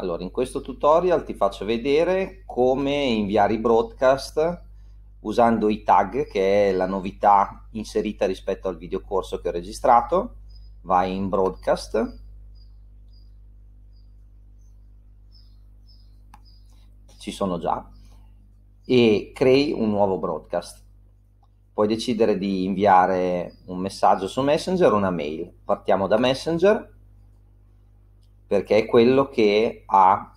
Allora, in questo tutorial ti faccio vedere come inviare i broadcast usando i tag, che è la novità inserita rispetto al video corso che ho registrato. Vai in broadcast, ci sono già, e crei un nuovo broadcast. Puoi decidere di inviare un messaggio su Messenger o una mail. Partiamo da Messenger, perché è quello che ha,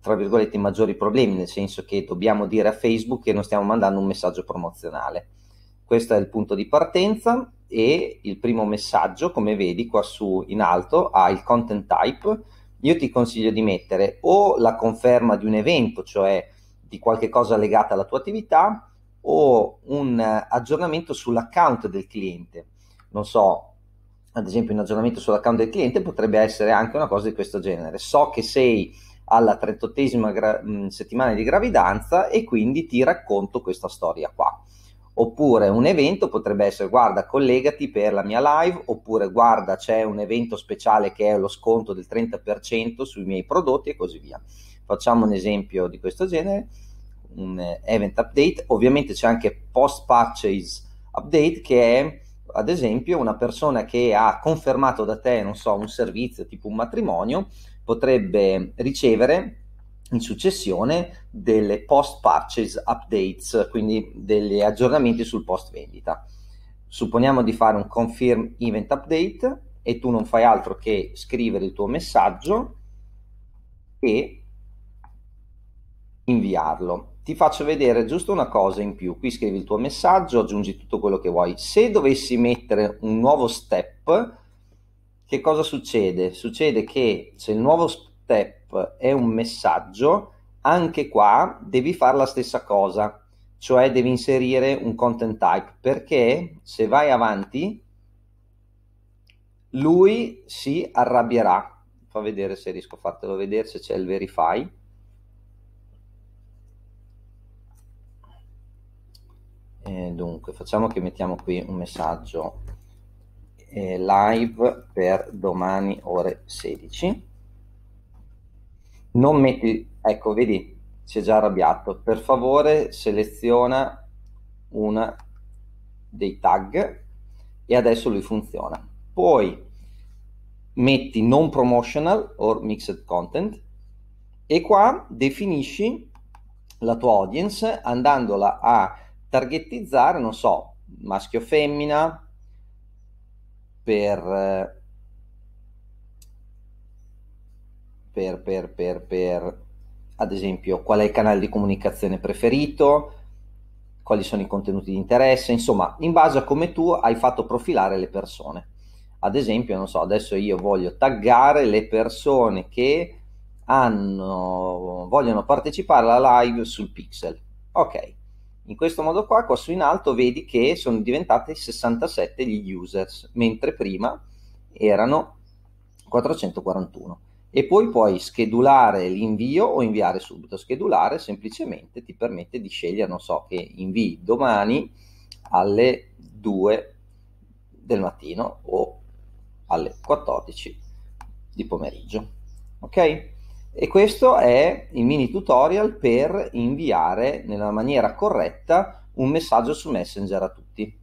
tra virgolette, i maggiori problemi, nel senso che dobbiamo dire a Facebook che non stiamo mandando un messaggio promozionale. Questo è il punto di partenza, e il primo messaggio, come vedi qua su in alto, ha il content type. Io ti consiglio di mettere o la conferma di un evento, cioè di qualche cosa legata alla tua attività, o un aggiornamento sull'account del cliente. Non so, ad esempio un aggiornamento sull'account del cliente potrebbe essere anche una cosa di questo genere. So che sei alla 38ª settimana di gravidanza e quindi ti racconto questa storia qua. Oppure un evento potrebbe essere: guarda, collegati per la mia live, oppure guarda, c'è un evento speciale che è lo sconto del 30% sui miei prodotti, e così via. Facciamo un esempio di questo genere, un event update. Ovviamente c'è anche post purchase update, che è ad esempio una persona che ha confermato da te, non so, un servizio tipo un matrimonio, potrebbe ricevere in successione delle post purchase updates, quindi degli aggiornamenti sul post vendita. Supponiamo di fare un confirm event update e tu non fai altro che scrivere il tuo messaggio e inviarlo. Ti faccio vedere giusto una cosa in più. Qui scrivi il tuo messaggio, aggiungi tutto quello che vuoi. Se dovessi mettere un nuovo step, che cosa succede? Succede che se il nuovo step è un messaggio, anche qua devi fare la stessa cosa, cioè devi inserire un content type, perché se vai avanti lui si arrabbierà. Fa vedere se riesco a fartelo vedere, se c'è il verify. Dunque, facciamo che mettiamo qui un messaggio live per domani ore 16. Non metti, ecco, vedi, si è già arrabbiato. Per favore seleziona una dei tag, e adesso lui funziona. Poi metti non promotional or mixed content, e qua definisci la tua audience andandola a targettizzare, non so, maschio o femmina, per ad esempio qual è il canale di comunicazione preferito, quali sono i contenuti di interesse, insomma, in base a come tu hai fatto profilare le persone. Ad esempio, non so, adesso io voglio taggare le persone che vogliono partecipare alla live sul Pixel. Ok. In questo modo qua, qua su in alto, vedi che sono diventati 67 gli users, mentre prima erano 441. E poi puoi schedulare l'invio o inviare subito. Schedulare semplicemente ti permette di scegliere, non so, che invii domani alle 2 del mattino o alle 14 di pomeriggio. Ok? E questo è il mini tutorial per inviare nella maniera corretta un messaggio su Messenger a tutti.